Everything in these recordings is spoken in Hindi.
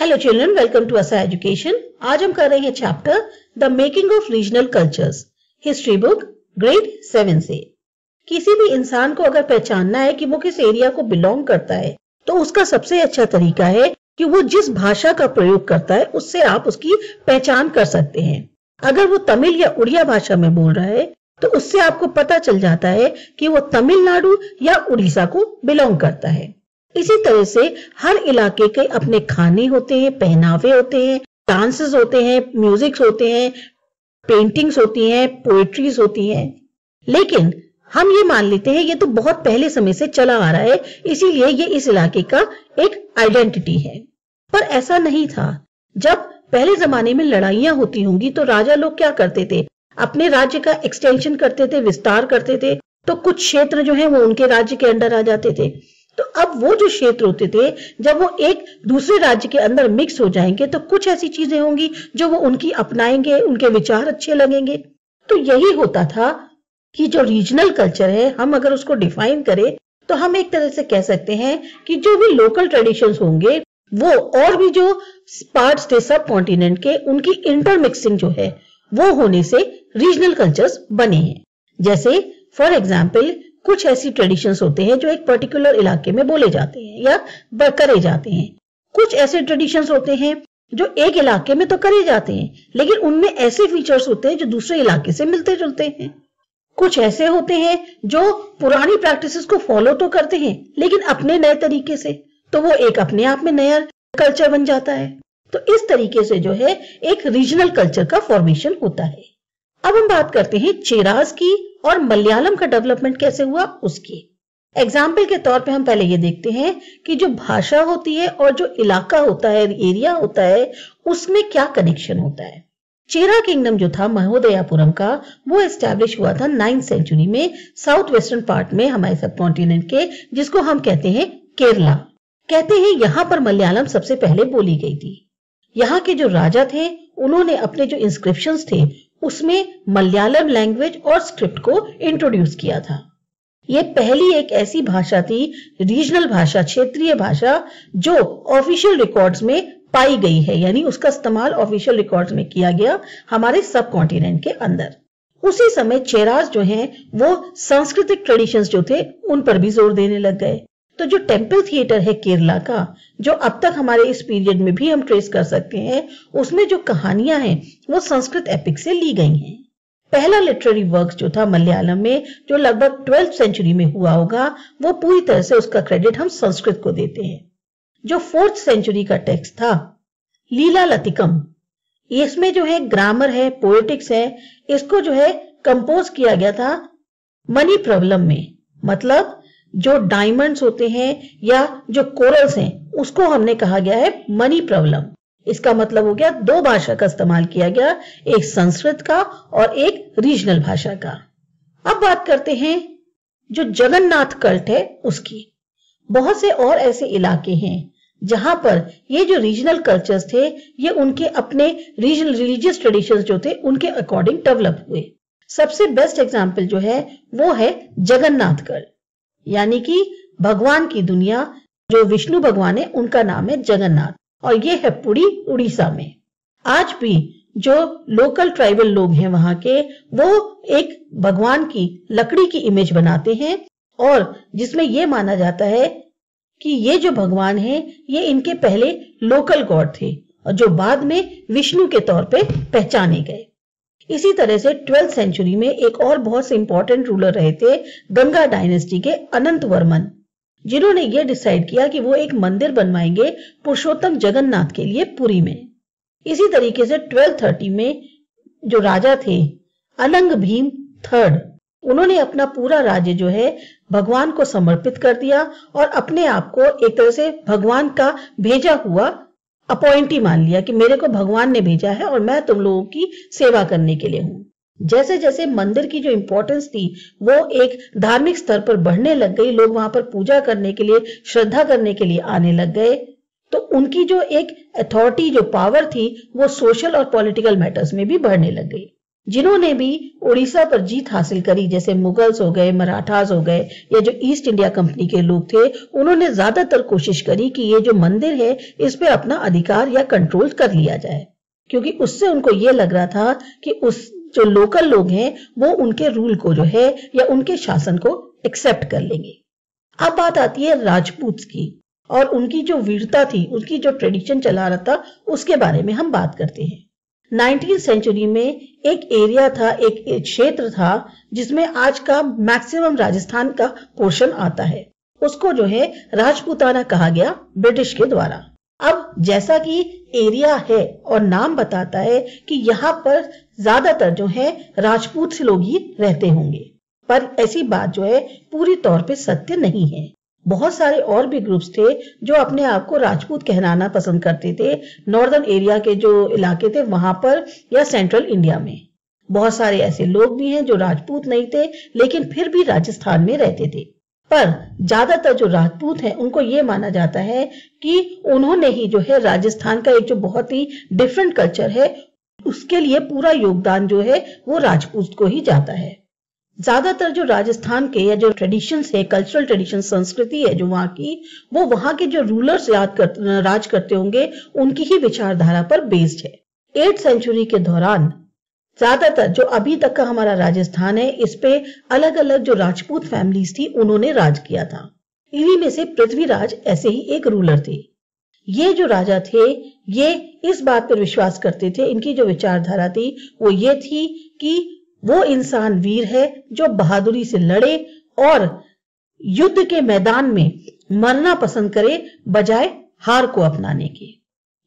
Hello children, welcome to Asa education. आज हम कर रहे हैं chapter the making of regional cultures, history book grade 7 से। किसी भी इंसान को अगर पहचानना है कि वो किस एरिया को बिलोंग करता है, तो उसका सबसे अच्छा तरीका है कि वो जिस भाषा का प्रयोग करता है उससे आप उसकी पहचान कर सकते हैं। अगर वो तमिल या उड़िया भाषा में बोल रहा है तो उससे आपको पता चल जाता है कि वो तमिलनाडु या उड़ीसा को बिलोंग करता है। इसी तरह से हर इलाके के अपने खाने होते हैं, पहनावे होते हैं, डांसेस होते हैं, म्यूजिक्स होते हैं, पेंटिंग्स होती हैं, पोएट्रीज होती हैं। लेकिन हम ये मान लेते हैं ये तो बहुत पहले समय से चला आ रहा है, इसीलिए ये इस इलाके का एक आइडेंटिटी है। पर ऐसा नहीं था। जब पहले जमाने में लड़ाइयां होती होंगी तो राजा लोग क्या करते थे, अपने राज्य का एक्सटेंशन करते थे, विस्तार करते थे, तो कुछ क्षेत्र जो है वो उनके राज्य के अंडर आ जाते थे। तो अब वो जो क्षेत्र होते थे, जब वो एक दूसरे राज्य के अंदर मिक्स हो जाएंगे तो कुछ ऐसी चीजें होंगी जो वो उनकी अपनाएंगे, उनके विचार अच्छे लगेंगे। तो यही होता था कि जो रीजनल कल्चर है, हम अगर उसको डिफाइन करें तो हम एक तरह से कह सकते हैं कि जो भी लोकल ट्रेडिशंस होंगे वो और भी जो पार्ट्स थे सब कॉन्टिनेंट के, उनकी इंटरमिक्सिंग जो है वो होने से रीजनल कल्चर्स बने हैं। जैसे फॉर एग्जाम्पल कुछ ऐसी ट्रेडिशंस होते हैं जो एक पर्टिकुलर इलाके में बोले जाते हैं या करे जाते हैं। कुछ ऐसे ट्रेडिशंस होते हैं जो एक इलाके में तो करे जाते हैं लेकिन उनमें ऐसे फीचर्स होते हैं जो दूसरे इलाके से मिलते जुलते हैं। कुछ ऐसे होते हैं जो पुरानी प्रैक्टिसेस को फॉलो तो करते हैं लेकिन अपने नए तरीके से, तो वो एक अपने आप में नया कल्चर बन जाता है। तो इस तरीके से जो है एक रीजनल कल्चर का फॉर्मेशन होता है। अब हम बात करते हैं चेरास की और मलयालम का डेवलपमेंट कैसे हुआ उसकी। एग्जाम्पल के तौर पे हम पहले ये देखते हैं कि जो भाषा होती है और जो इलाका होता है, एरिया होता है, उसमें क्या कनेक्शन होता है। चेरा किंगडम जो था महोदयापुरम का, वो एस्टेब्लिश हुआ था 9th सेंचुरी में साउथ वेस्टर्न पार्ट में हमारे सब कॉन्टिनेंट के, जिसको हम कहते हैं केरला। कहते हैं यहाँ पर मलयालम सबसे पहले बोली गई थी। यहाँ के जो राजा थे उन्होंने अपने जो इंस्क्रिप्शन थे उसमें मलयालम लैंग्वेज और स्क्रिप्ट को इंट्रोड्यूस किया था। ये पहली एक ऐसी भाषा थी, रीजनल भाषा, क्षेत्रीय भाषा, जो ऑफिशियल रिकॉर्ड्स में पाई गई है, यानी उसका इस्तेमाल ऑफिशियल रिकॉर्ड्स में किया गया हमारे सब कॉन्टिनेंट के अंदर। उसी समय चेरास जो हैं वो सांस्कृतिक ट्रेडिशंस जो थे उन पर भी जोर देने लग गए। तो जो टेम्पल थिएटर है केरला का, जो अब तक हमारे इस पीरियड में भी हम ट्रेस कर सकते हैं, उसमें जो कहानियां हैं वो संस्कृत एपिक से ली गई हैं। पहला लिटरेरी वर्क जो था मलयालम में, जो लगभग 12th सेंचुरी में हुआ होगा, वो पूरी तरह से उसका क्रेडिट हम संस्कृत को देते हैं। जो 4th सेंचुरी का टेक्स्ट था लीला लतिकम, इसमें जो है ग्रामर है, पोएटिक्स है, इसको जो है कंपोज किया गया था मनी प्रॉब्लम में। मतलब जो डायमंड्स होते हैं या जो कोरल्स हैं उसको हमने कहा गया है मनी प्रॉब्लम। इसका मतलब हो गया दो भाषा का इस्तेमाल किया गया, एक संस्कृत का और एक रीजनल भाषा का। अब बात करते हैं जो जगन्नाथ कल्ट है उसकी। बहुत से और ऐसे इलाके हैं जहां पर ये जो रीजनल कल्चर्स थे ये उनके अपने रीजनल रिलीजियस ट्रेडिशंस जो थे उनके अकॉर्डिंग डेवलप हुए। सबसे बेस्ट एग्जाम्पल जो है वो है जगन्नाथ कल्ट, यानी कि भगवान की दुनिया, जो विष्णु भगवान है उनका नाम है जगन्नाथ, और ये है पुरी उड़ीसा में। आज भी जो लोकल ट्राइबल लोग हैं वहां के, वो एक भगवान की लकड़ी की इमेज बनाते हैं और जिसमें ये माना जाता है कि ये जो भगवान है ये इनके पहले लोकल गॉड थे और जो बाद में विष्णु के तौर पे पहचाने गए। इसी तरह से 12th सेंचुरी में एक और बहुत से इंपॉर्टेंट रूलर रहे थे गंगा डायनेस्टी के अनंत वर्मन, जिन्होंने ये डिसाइड किया कि वो एक मंदिर बनवाएंगे पुरुषोत्तम जगन्नाथ के लिए पुरी में। इसी तरीके से 1230 में जो राजा थे अलंग भीम थर्ड, उन्होंने अपना पूरा राज्य जो है भगवान को समर्पित कर दिया और अपने आप को एक तरह से भगवान का भेजा हुआ अपॉइंटी मान लिया कि मेरे को भगवान ने भेजा है और मैं तुम लोगों की सेवा करने के लिए हूँ। जैसे जैसे मंदिर की जो इम्पोर्टेंस थी वो एक धार्मिक स्तर पर बढ़ने लग गई, लोग वहां पर पूजा करने के लिए, श्रद्धा करने के लिए आने लग गए, तो उनकी जो एक अथॉरिटी, जो पावर थी, वो सोशल और पॉलिटिकल मैटर्स में भी बढ़ने लग गई। जिन्होंने भी उड़ीसा पर जीत हासिल करी, जैसे मुगल्स हो गए, मराठास हो गए, या जो ईस्ट इंडिया कंपनी के लोग थे, उन्होंने ज्यादातर कोशिश करी कि ये जो मंदिर है इस पे अपना अधिकार या कंट्रोल कर लिया जाए, क्योंकि उससे उनको ये लग रहा था कि उस जो लोकल लोग हैं वो उनके रूल को जो है या उनके शासन को एक्सेप्ट कर लेंगे। अब बात आती है राजपूत की, और उनकी जो वीरता थी, उनकी जो ट्रेडिशन चला रहा था, उसके बारे में हम बात करते हैं। 19वीं सेंचुरी में एक एरिया था, एक क्षेत्र था जिसमें आज का मैक्सिमम राजस्थान का पोर्शन आता है, उसको जो है राजपूताना कहा गया ब्रिटिश के द्वारा। अब जैसा कि एरिया है और नाम बताता है कि यहाँ पर ज्यादातर जो है राजपूत से लोग ही रहते होंगे, पर ऐसी बात जो है पूरी तौर पे सत्य नहीं है। बहुत सारे और भी ग्रुप्स थे जो अपने आप को राजपूत कहलाना पसंद करते थे। नॉर्दर्न एरिया के जो इलाके थे वहां पर या सेंट्रल इंडिया में बहुत सारे ऐसे लोग भी हैं जो राजपूत नहीं थे, लेकिन फिर भी राजस्थान में रहते थे। पर ज्यादातर जो राजपूत हैं उनको ये माना जाता है कि उन्होंने ही जो है राजस्थान का एक जो बहुत ही डिफरेंट कल्चर है उसके लिए पूरा योगदान जो है वो राजपूत को ही जाता है। ज्यादातर जो राजस्थान के या जो ट्रेडिशंस है, कल्चरल ट्रेडिशन, संस्कृति है जो वहाँ की, वो वहाँ के जो रूलर्स राज करते होंगे उनकी ही विचारधारा पर बेस्ड है। 8 सेंचुरी के दौरान ज्यादातर जो अभी तक का हमारा राजस्थान है इस पे अलग अलग जो राजपूत फैमिलीज थी उन्होंने राज किया था। इन्हीं में से पृथ्वीराज ऐसे ही एक रूलर थे। ये जो राजा थे ये इस बात पर विश्वास करते थे, इनकी जो विचारधारा थी वो ये थी कि वो इंसान वीर है जो बहादुरी से लड़े और युद्ध के मैदान में मरना पसंद करे बजाय हार को अपनाने के।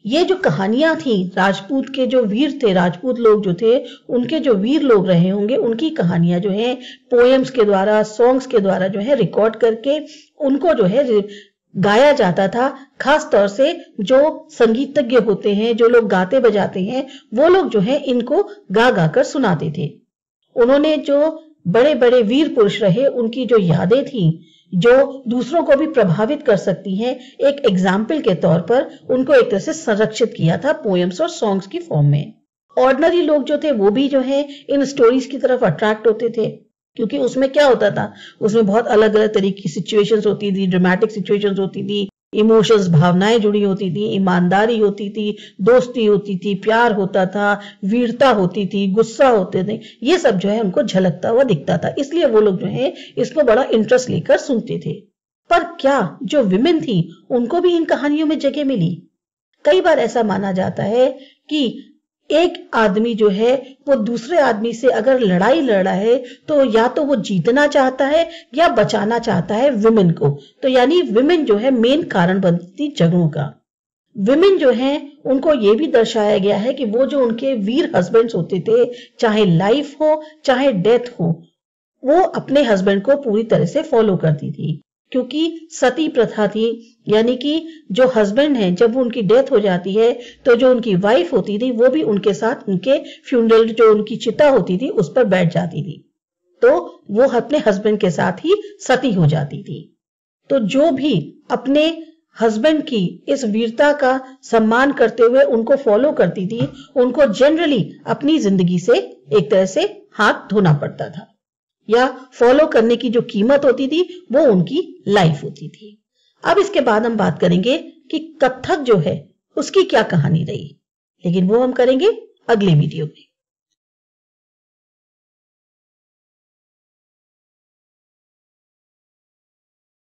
ये जो कहानियां थी राजपूत के, जो वीर थे, राजपूत लोग जो थे, उनके जो वीर लोग रहे होंगे उनकी कहानियां जो है पोएम्स के द्वारा, सॉन्ग्स के द्वारा जो है रिकॉर्ड करके उनको जो है गाया जाता था। खास तौर से जो संगीतज्ञ होते हैं, जो लोग गाते बजाते हैं, वो लोग जो है इनको गा गा कर सुनाते थे। उन्होंने जो बड़े बड़े वीर पुरुष रहे उनकी जो यादें थी, जो दूसरों को भी प्रभावित कर सकती हैं, एक एग्जाम्पल के तौर पर उनको एक तरह से संरक्षित किया था पोएम्स और सॉन्ग्स की फॉर्म में। ऑर्डिनरी लोग जो थे वो भी जो है इन स्टोरीज की तरफ अट्रैक्ट होते थे, क्योंकि उसमें क्या होता था, उसमें बहुत अलग अलग तरीके की सिचुएशंस होती थी, ड्रामेटिक सिचुएशंस होती थी, इमोशंस, भावनाएं जुड़ी होती थी, ईमानदारी होती थी, दोस्ती होती थी, प्यार होता था, वीरता होती थी, गुस्सा होते थे, ये सब जो है उनको झलकता हुआ दिखता था। इसलिए वो लोग जो है इसको बड़ा इंटरेस्ट लेकर सुनते थे। पर क्या जो विमेन थी उनको भी इन कहानियों में जगह मिली? कई बार ऐसा माना जाता है कि एक आदमी जो है वो दूसरे आदमी से अगर लड़ाई लड़ रहा है तो या वो जीतना चाहता है या बचाना चाहता है विमेन को। तो यानी विमेन जो है मेन कारण बनती जगहों का। विमेन जो है उनको ये भी दर्शाया गया है कि वो जो उनके वीर हस्बैंड्स होते थे, चाहे लाइफ हो चाहे डेथ हो, वो अपने हस्बैंड को पूरी तरह से फॉलो करती थी, क्योंकि सती प्रथा थी। यानी कि जो हस्बैंड है जब उनकी डेथ हो जाती है तो जो उनकी वाइफ होती थी वो भी उनके साथ उनके फ्यूनरल, जो उनकी चिता होती थी, उस पर बैठ जाती थी, तो वो अपने हस्बैंड के साथ ही सती हो जाती थी। तो जो भी अपने हस्बैंड की इस वीरता का सम्मान करते हुए उनको फॉलो करती थी उनको जनरली अपनी जिंदगी से एक तरह से हाथ धोना पड़ता था, या फॉलो करने की जो कीमत होती थी वो उनकी लाइफ होती थी। अब इसके बाद हम बात करेंगे कि कथक जो है उसकी क्या कहानी रही, लेकिन वो हम करेंगे अगले वीडियो में।